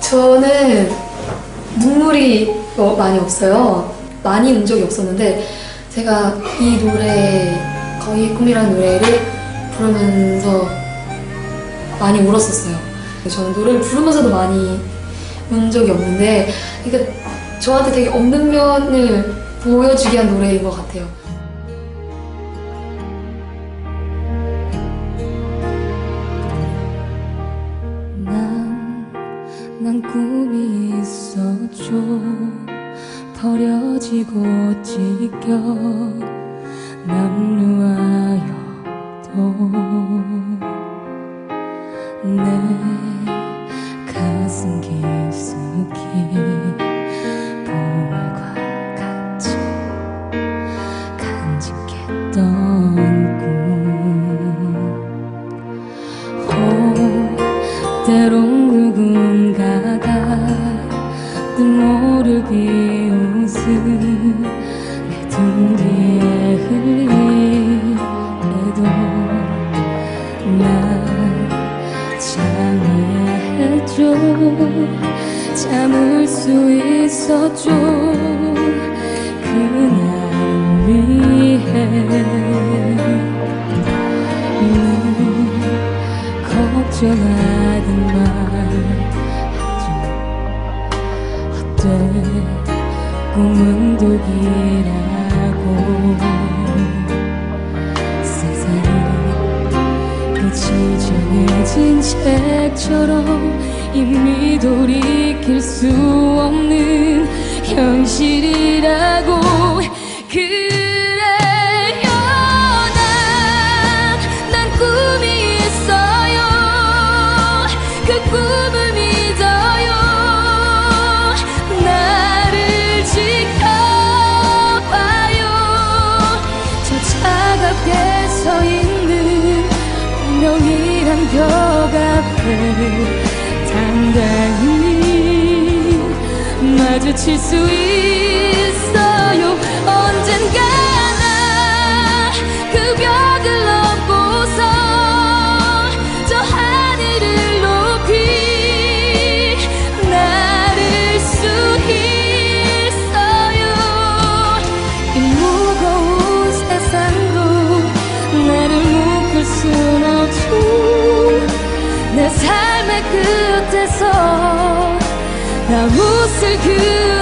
저는 눈물이 많이 없어요. 많이 운 적이 없었는데 제가 이 노래, 거위의 꿈이라는 노래를 부르면서 많이 울었었어요. 저는 노래를 부르면서도 많이 운 적이 없는데, 그러니까 저한테 되게 없는 면을 보여주기 한 노래인 것 같아요. 난 꿈이 있었죠. 버려지고 찢겨 남루하여도 내 가슴 깊숙이 보물과 같이 간직했던 꿈. 때론 누군가가 또 모르게 웃음 내 등 뒤에 흘리래도 난 참해줘. 참을 수 있었죠. 그날 위해 걱정하던 말 하죠. 어때 꿈은 독이라고. 세상이 끝이 정해진 책처럼 이미 돌이킬 수 없는 현실이라고. 서 있는 운명이란 벽 앞에 당당히 마주칠 수 있어요. 언젠가나 그 벽을 넘고서 저 하늘을 높이 나를 수 있어요. 이 무거운 세상 내 삶의 끝에서 나 웃을 그